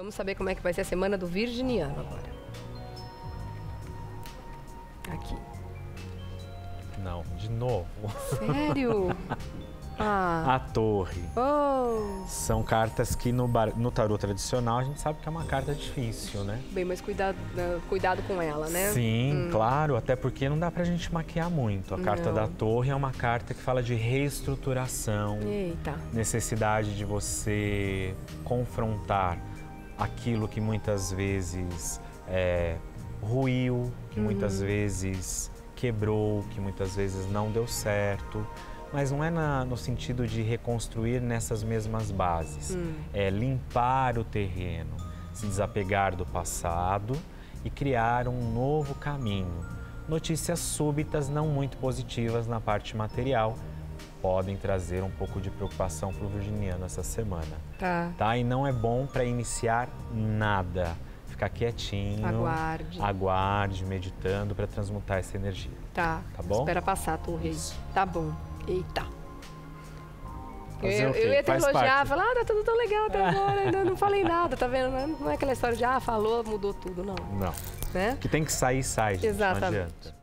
Vamos saber como é que vai ser a semana do virginiano agora. Aqui. Não, de novo. Sério? Ah. A torre. Oh. São cartas que no tarô tradicional a gente sabe que é uma carta difícil, né? Bem, mas cuidado com ela, né? Sim, claro, até porque não dá pra gente maquiar muito. A carta da torre é uma carta que fala de reestruturação. Eita. Necessidade de você confrontar aquilo que muitas vezes ruiu, que muitas vezes quebrou, que muitas vezes não deu certo. Mas não é no sentido de reconstruir nessas mesmas bases. É limpar o terreno, se desapegar do passado e criar um novo caminho. Notícias súbitas não muito positivas na parte material podem trazer um pouco de preocupação para o virginiano essa semana. Tá? E não é bom para iniciar nada. Ficar quietinho, aguarde meditando para transmutar essa energia. Tá bom? Espera passar a torre. Tá bom. Eita. Eu ia te elogiar, falar, tá tudo tão legal até agora, ainda não falei nada, tá vendo? Não é aquela história de, falou, mudou tudo, não. Não. Né? Que tem que sair, sai, gente. Exatamente. Não adianta.